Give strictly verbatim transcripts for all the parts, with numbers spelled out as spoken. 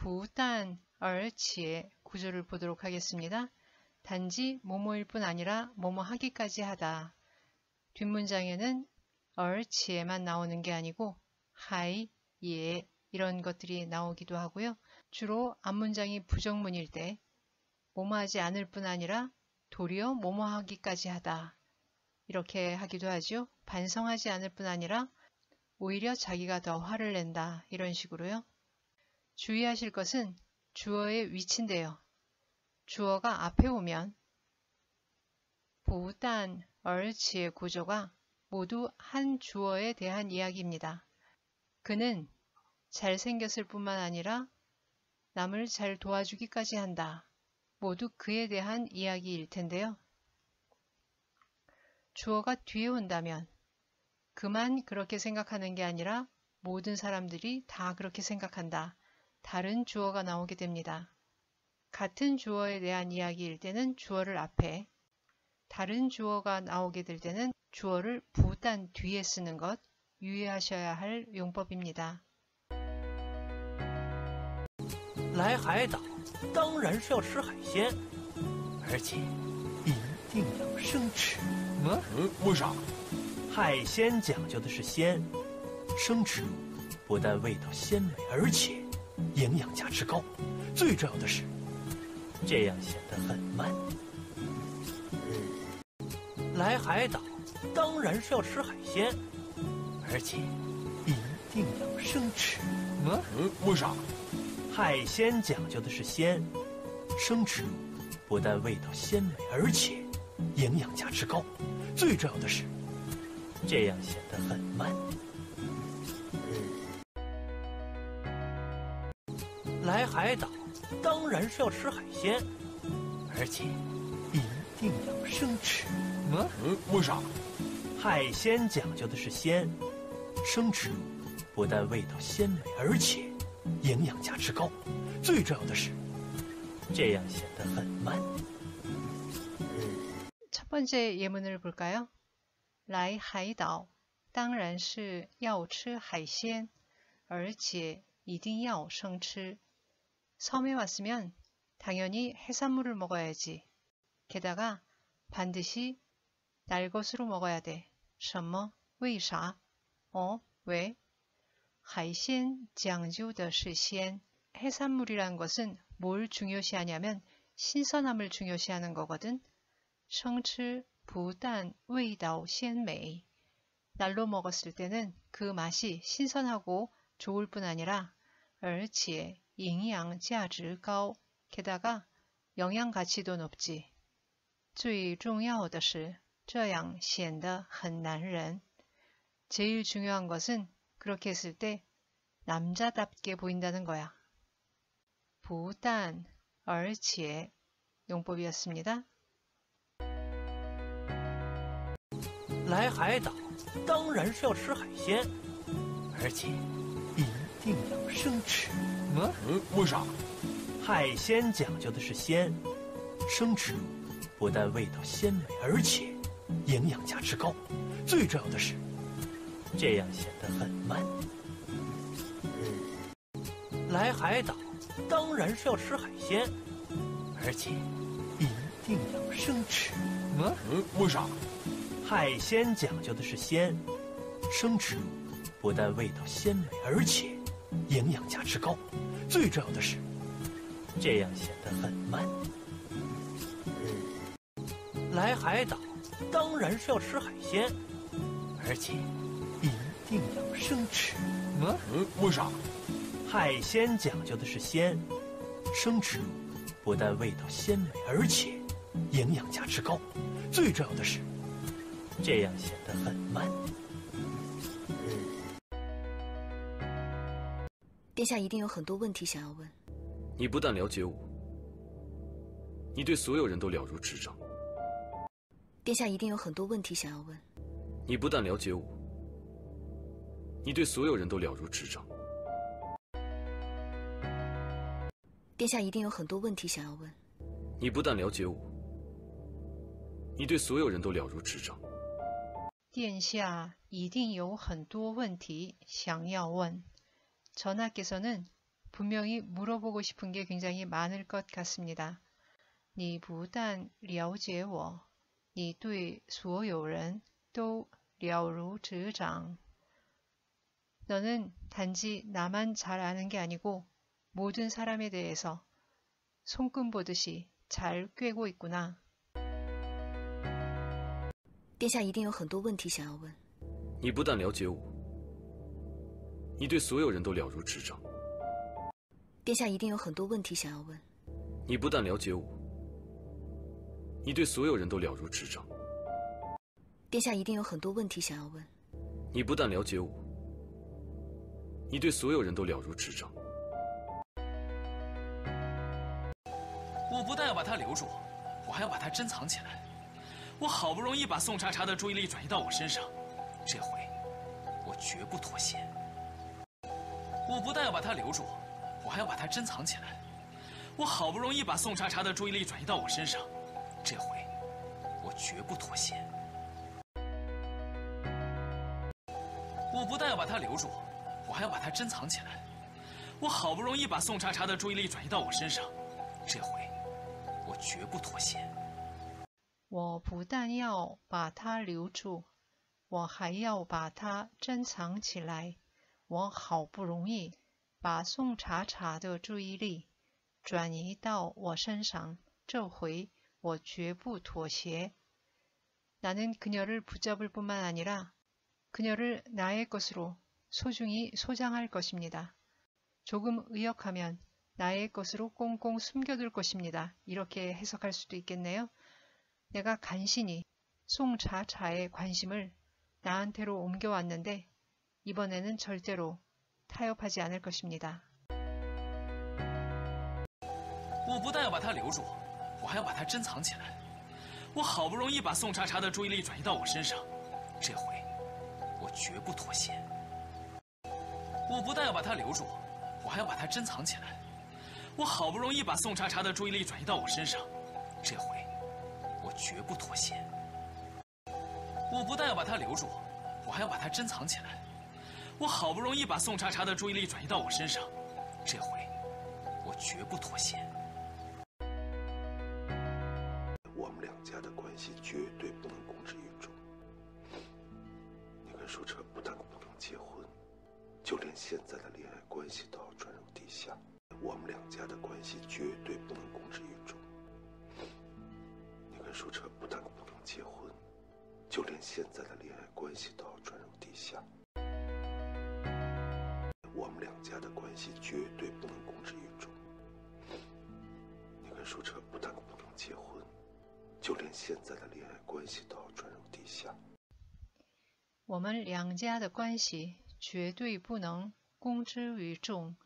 不但 而且구조를 보도록 하겠습니다. 단지 뭐뭐일 뿐 아니라 뭐뭐 하기까지 하다. 뒷문장에는 얼치에만 나오는 게 아니고 하이, 예 이런 것들이 나오기도 하고요. 주로 앞문장이 부정문일 때 뭐뭐 하지 않을 뿐 아니라 도리어 뭐뭐 하기까지 하다 이렇게 하기도 하죠. 반성하지 않을 뿐 아니라 오히려 자기가 더 화를 낸다 이런 식으로요. 주의하실 것은 주어의 위치인데요. 주어가 앞에 오면 보단, 얼치의 구조가 모두 한 주어에 대한 이야기입니다. 그는 잘생겼을 뿐만 아니라 남을 잘 도와주기까지 한다. 모두 그에 대한 이야기일 텐데요. 주어가 뒤에 온다면 그만 그렇게 생각하는 게 아니라 모든 사람들이 다 그렇게 생각한다. 다른 주어가 나오게 됩니다. 같은 주어에 대한 이야기일 때는 주어를 앞에, 다른 주어가 나오게 될 때는 주어를 보단 뒤에 쓰는 것 유의하셔야 할 용법입니다. 来海岛当然是要吃海鲜，而且一定要生吃。为啥？海鲜讲究的是鲜，生吃不但味道鲜美，而且 营养价值高，最重要的是这样显得很慢。来海岛当然是要吃海鲜，而且一定要生吃。为啥？海鲜讲究的是鲜，生吃不但味道鲜美，而且营养价值高。最重要的是这样显得很慢。 来海岛当然是要吃海鲜，而且一定要生吃。为啥？海鲜讲究的是鲜，生吃不但味道鲜美，而且营养价值高。最重要的是这样显得很慢。첫 번째 예문을 볼까요? 来海岛当然是要吃海鲜，而且一定要生吃。 섬에 왔으면 당연히 해산물을 먹어야지. 게다가 반드시 날 것으로 먹어야 돼. 什么?为啥? 어? 왜? 海鲜讲究的是鲜. 해산물이란 것은 뭘 중요시하냐면 신선함을 중요시하는 거거든. 生吃不但味道鲜美. 날로 먹었을 때는 그 맛이 신선하고 좋을 뿐 아니라 而且 营养价值高, 게다가 영양 가치도 높지. 最重要的是这样显得很男人. 제일 중요한 것은 그렇게 했을 때 남자답게 보인다는 거야. 不但, 而且 용법이었습니다. 来海岛当然是要吃海鲜，而且一定要生吃。 为啥？海鲜讲究的是鲜，生吃不但味道鲜美，而且营养价值高。最重要的是这样显得很慢。来海岛当然是要吃海鲜，而且一定要生吃。为啥？海鲜讲究的是鲜，生吃不但味道鲜美，而且营养价值高。 最重要的是这样显得很慢。来海岛当然是要吃海鲜，而且一定要生吃。为啥？海鲜讲究的是鲜，生吃不但味道鲜美，而且营养价值高。最重要的是这样显得很慢。 殿下一定有很多问题想要问。殿下一定有很多问题想要问。殿下一定有很多问题想要问。전하께서는 不但有很多问题想要问，而且一定有很多问题想要问。 분명히 물어보고 싶은 게 굉장히 많을 것 같습니다. 你不但了解我，你对所有人都了如指掌。 너는 단지 나만 잘 아는 게 아니고 모든 사람에 대해서 손금 보듯이 잘 꿰고 있구나. 殿下一定有很多问题想要问。你不但了解我，你对所有人都了如指掌。殿下一定有很多问题想要问。你不但了解我，你对所有人都了如指掌。殿下一定有很多问题想要问。你不但了解我，你对所有人都了如指掌。 我不但要把他留住，我还要把他珍藏起来。我好不容易把宋茶茶的注意力转移到我身上，这回我绝不妥协。我不但要把他留住，我还要把他珍藏起来。我好不容易把宋茶茶的注意力转移到我身上，这回我绝不妥协。 我不但要把他留住，我还要把他珍藏起来。我好不容易把宋茶茶的注意力转移到我身上，这回我绝不妥协。 나는 그녀를 붙잡을 뿐만 아니라 그녀를 나의 것으로 소중히 소장할 것입니다. 조금 의역하면 나의 것으로 꽁꽁 숨겨둘 것입니다. 이렇게 해석할 수도 있겠네요. 내가 간신히 송차차의 관심을 나한테로 옮겨왔는데 이번에는 절대로 타협하지 않을 것입니다. 我不但要把他留住，我还要把他珍藏起来。我好不容易把宋茶茶的注意力转移到我身上，这回我绝不妥协。我不但要把他留住，我还要把他珍藏起来。我好不容易把宋茶茶的注意力转移到我身上，这回 我绝不妥协。我不但要把他留住，我还要把他珍藏起来。我好不容易把宋茶茶的注意力转移到我身上，这回我绝不妥协。我们两家的关系绝对不能公之于众。你看，说这不但不能结婚，就连现在的恋爱关系都要转入地下。我们两家的关系绝对不能公之于众。 你看说这不但不能结婚，就连现在的恋爱关系都要转入地下。我们两家的关系绝对不能公之于众，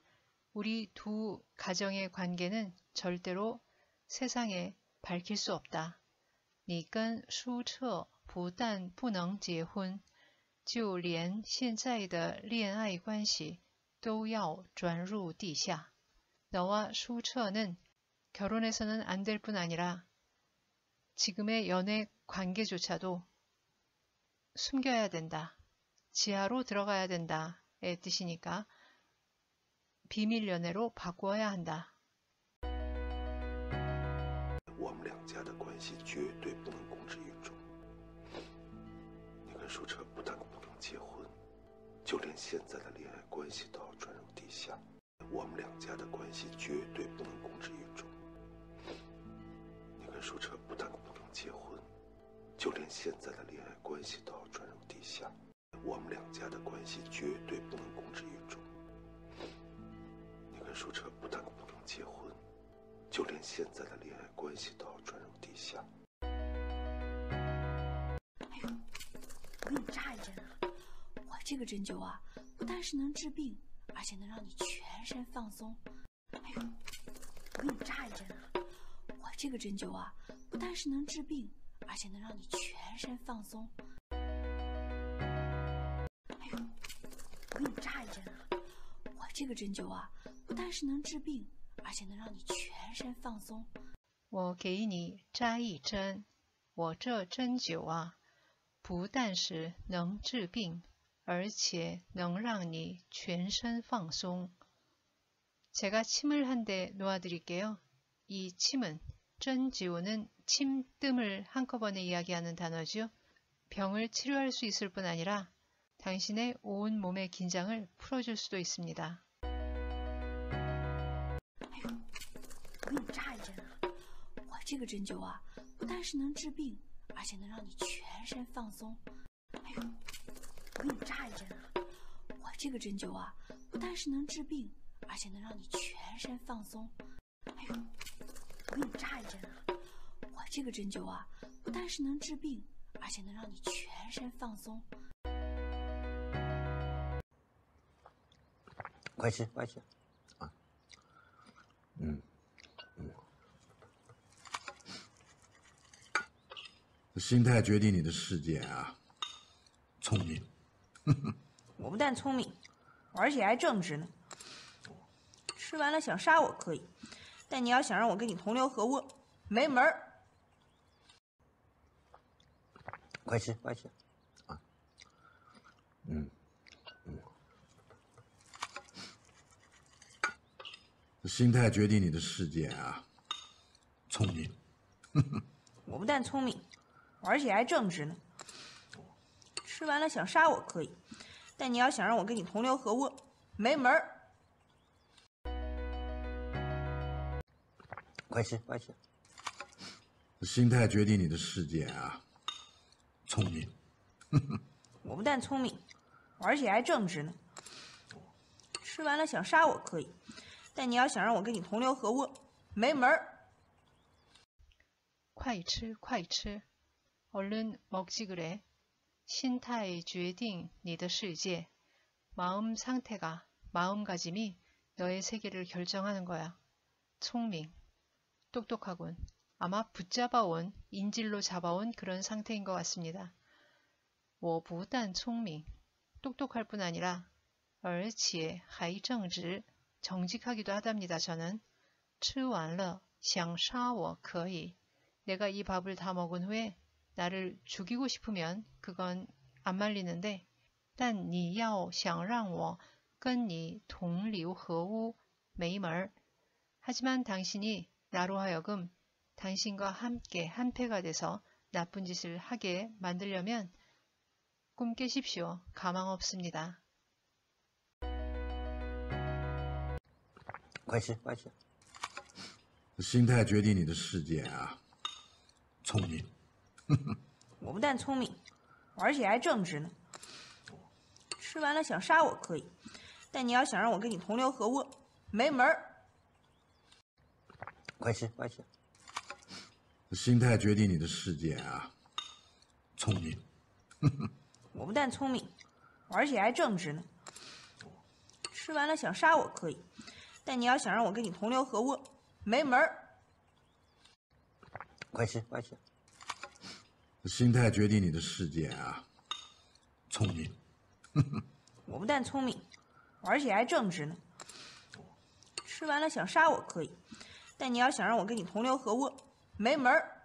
우리 두 가정의 관계는 절대로 세상에 밝힐 수 없다. 你跟舒彻不但不能结婚，就连现在的恋爱关系都要转入地下。 너와 수처는 결혼해서는 안 될 뿐 아니라 지금의 연애 관계조차도 숨겨야 된다. 지하로 들어가야 된다의 뜻이니까 비밀 연애로 바꾸어야 한다. 我们两家的关系绝对不能公之于众。你跟舒澈不但不能结婚，就连现在的恋爱关系都要转入地下。我们两家的关系绝对不能公之于众。你跟舒澈不但不能结婚，就连现在的恋爱关系都要转入地下。我们两家的关系绝对不能公之于众。你跟舒澈不但不能结婚， 就连现在的恋爱关系都要转入地下。我们两家的关系绝对不能公之于众。哎呦，我给你扎一针啊！我这个针灸啊，不但是能治病，而且能让你全身放松。哎呦，我给你扎一针啊！我这个针灸啊，不但是能治病， 我给你扎一针，我这针灸啊，不但是能治病，而且能让你全身放松。 제가 침을 한 대 놓아드릴게요. 이 침은 쩐지오는 침뜸을 한꺼번에 이야기하는 단어지요. 병을 치료할 수 있을 뿐 아니라 당신의 온 몸의 긴장을 풀어줄 수도 있습니다. 아이고, 这个针灸啊，不但是能治病，而且能让你全身放松。哎呦，我给你扎一针啊！我这个针灸啊，不但是能治病，而且能让你全身放松。哎呦，我给你扎一针啊！我这个针灸啊，不但是能治病，而且能让你全身放松。快吃，快吃，啊，嗯。 心态决定你的世界啊！聪明，我不但聪明，而且还正直呢。吃完了想杀我可以，但你要想让我跟你同流合污，没门儿！快吃，快吃，啊，嗯，嗯。心态决定你的世界啊！聪明，我不但聪明。 而且还正直呢。吃完了想杀我可以，但你要想让我跟你同流合污，没门儿！快吃，快吃。心态决定你的世界啊！聪明，我不但聪明，而且还正直呢。吃完了想杀我可以，但你要想让我跟你同流合污，没门儿！快吃，快吃。 얼른 먹지 그래. 신타의 주에딩 니더 실제. 마음 상태가, 마음가짐이 너의 세계를 결정하는 거야. 총밍. 똑똑하군. 아마 붙잡아온, 인질로 잡아온 그런 상태인 것 같습니다. 我不但 총밍. 똑똑할 뿐 아니라 而且 还正直. 정직하기도 하답니다. 저는. 吃完了想杀我可以. 내가 이 밥을 다 먹은 후에 나를 죽이고 싶으면 그건 안 말리는데 但你要想让我跟你同流合污没门儿. 하지만 당신이 나로 하여금 당신과 함께 한패가 돼서 나쁜 짓을 하게 만들려면 꿈 깨십시오. 가망 없습니다. 快吃快吃心态决定你的世界啊聪明 我不但聪明，而且还正直呢。吃完了想杀我可以，但你要想让我跟你同流合污，没门儿！快吃，快吃！心态决定你的世界啊！聪明，我不但聪明，而且还正直呢。吃完了想杀我可以，但你要想让我跟你同流合污，没门儿！快吃，快吃！ 心态决定你的世界啊！聪明，我不但聪明，而且还正直呢。吃完了想杀我可以，但你要想让我跟你同流合污，没门儿！